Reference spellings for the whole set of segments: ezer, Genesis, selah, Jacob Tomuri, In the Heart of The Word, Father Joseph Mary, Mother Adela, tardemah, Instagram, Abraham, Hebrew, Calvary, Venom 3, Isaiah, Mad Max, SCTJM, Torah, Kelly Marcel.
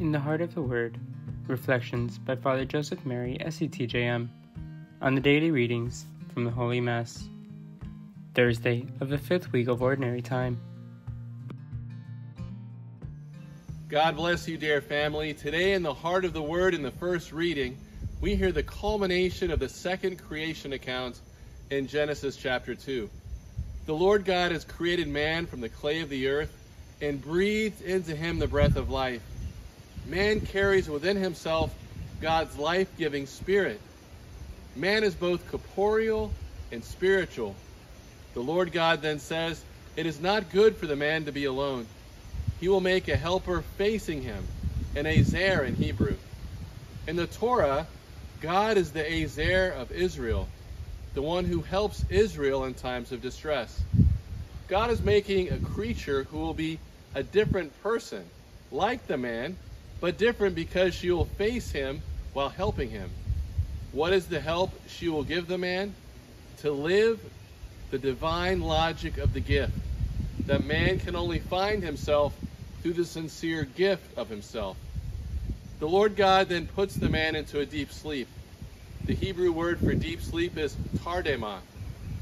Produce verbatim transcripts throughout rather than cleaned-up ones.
In the Heart of the Word, Reflections by Father Joseph Mary, S C T J M, on the daily readings from the Holy Mass, Thursday of the fifth week of Ordinary Time. God bless you, dear family. Today in the Heart of the Word, in the first reading, we hear the culmination of the second creation account in Genesis chapter two. The Lord God has created man from the clay of the earth and breathed into him the breath of life. Man carries within himself God's life-giving spirit. Man is both corporeal and spiritual. The Lord God then says, "It is not good for the man to be alone. He will make a helper facing him," an ezer in Hebrew. In the Torah, God is the ezer of Israel, the one who helps Israel in times of distress. God is making a creature who will be a different person, like the man, but different because she will face him while helping him. What is the help she will give the man? To live the divine logic of the gift, that man can only find himself through the sincere gift of himself. The Lord God then puts the man into a deep sleep. The Hebrew word for deep sleep is tardemah.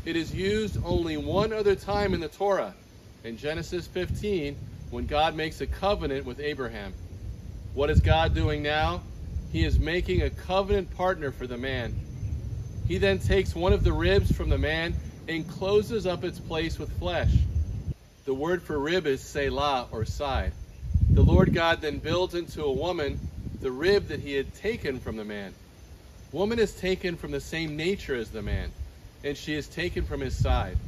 It is used only one other time in the Torah, in Genesis fifteen, when God makes a covenant with Abraham. What is God doing now? He is making a covenant partner for the man. He then takes one of the ribs from the man and closes up its place with flesh. The word for rib is selah, or side. The Lord God then builds into a woman the rib that he had taken from the man. Woman is taken from the same nature as the man, and she is taken from his side.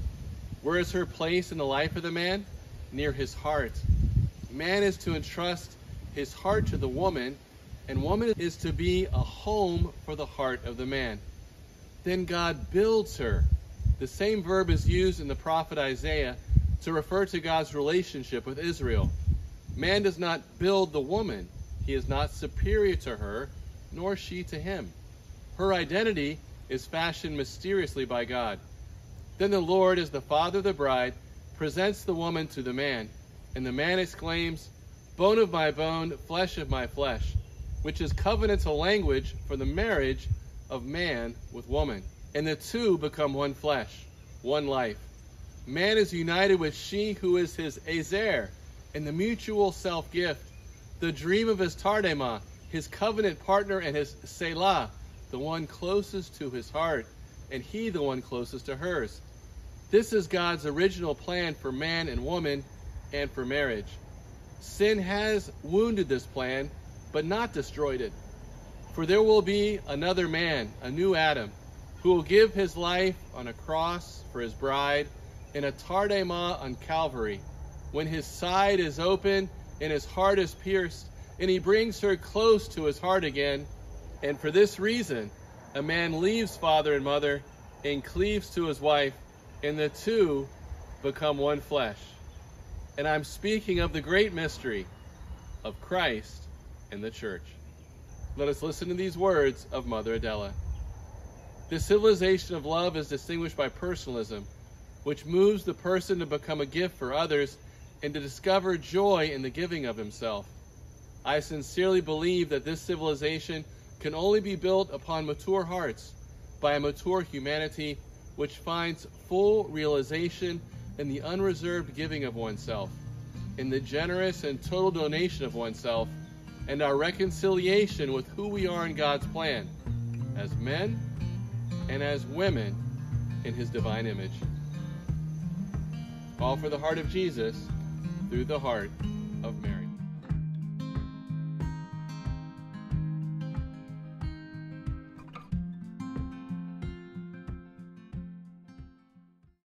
Where is her place in the life of the man? Near his heart. Man is to entrust his heart to the woman, and woman is to be a home for the heart of the man. Then God builds her. The same verb is used in the prophet Isaiah to refer to God's relationship with Israel. Man does not build the woman. He is not superior to her, nor she to him. Her identity is fashioned mysteriously by God. Then the Lord, as the father of the bride, presents the woman to the man, and the man exclaims, "Bone of my bone, flesh of my flesh," which is covenantal language for the marriage of man with woman. And the two become one flesh, one life. Man is united with she who is his ezer in the mutual self-gift, the dream of his tardemah, his covenant partner, and his selah, the one closest to his heart, and he the one closest to hers. This is God's original plan for man and woman and for marriage. Sin has wounded this plan, but not destroyed it. For there will be another man, a new Adam, who will give his life on a cross for his bride in a tardemah on Calvary, when his side is open and his heart is pierced, and he brings her close to his heart again. And for this reason, a man leaves father and mother and cleaves to his wife, and the two become one flesh. And I'm speaking of the great mystery of Christ and the Church. Let us listen to these words of Mother Adela. "The civilization of love is distinguished by personalism, which moves the person to become a gift for others and to discover joy in the giving of himself. I sincerely believe that this civilization can only be built upon mature hearts by a mature humanity which finds full realization in the unreserved giving of oneself, in the generous and total donation of oneself, and our reconciliation with who we are in God's plan, as men and as women in his divine image." All for the heart of Jesus, through the heart of Mary.